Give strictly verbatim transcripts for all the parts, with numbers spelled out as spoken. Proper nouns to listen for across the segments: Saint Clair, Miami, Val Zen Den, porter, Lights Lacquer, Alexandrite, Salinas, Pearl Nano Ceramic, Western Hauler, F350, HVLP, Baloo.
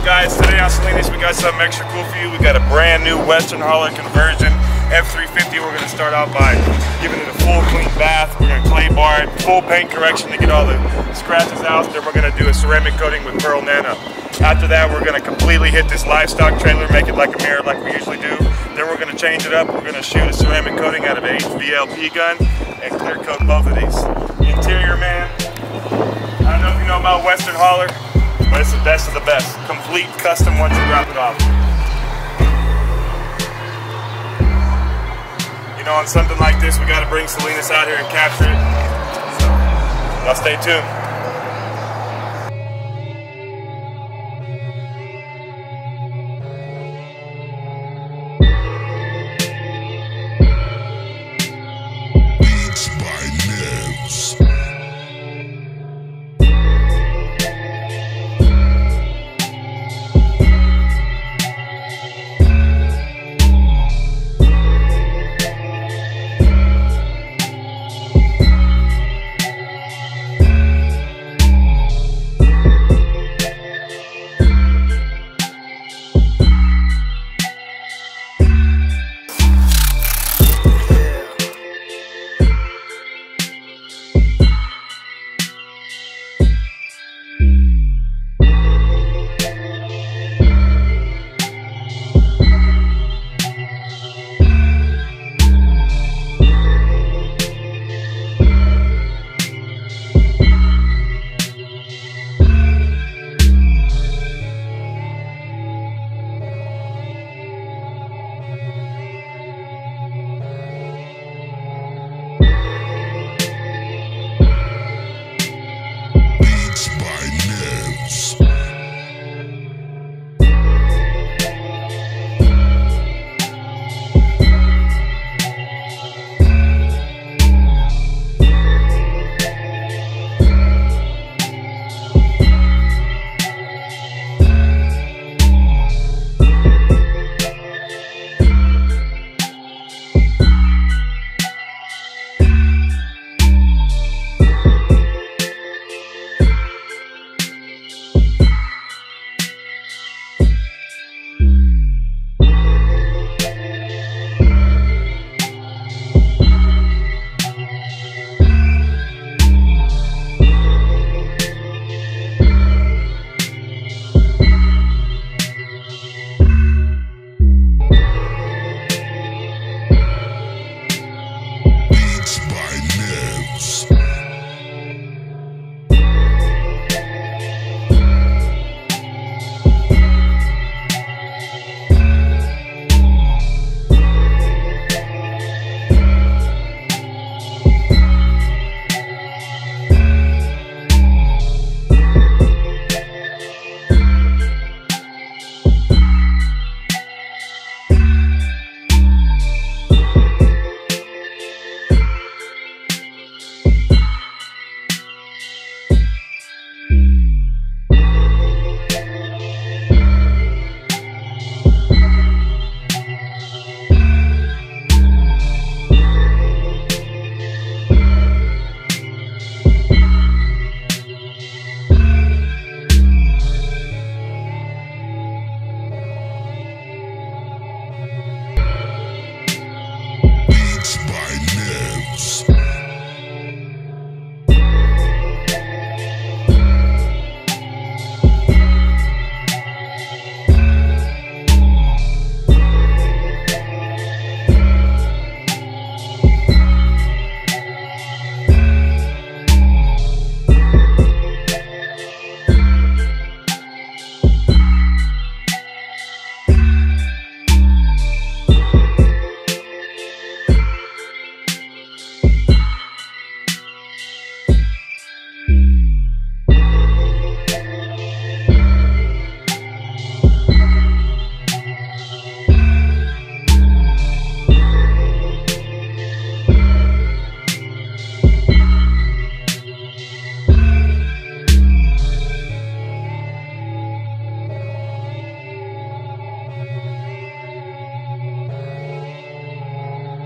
up, guys? Today on Salinas we got something extra cool for you. We got a brand new Western Hauler conversion F three fifty. We're going to start out by giving it a full clean bath. We're going to clay bar it, full paint correction to get all the scratches out. Then we're going to do a ceramic coating with Pearl Nano. After that, we're going to completely hit this livestock trailer, make it like a mirror like we usually do. Then we're going to change it up. We're going to shoot a ceramic coating out of an H V L P gun and clear coat both of these. The interior, man, I don't know if you know about Western Hauler, but it's the best of the best. Complete custom once you drop it off. You know, on something like this, we got to bring Salinas out here and capture it. So, y'all stay tuned.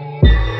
We'll be right back.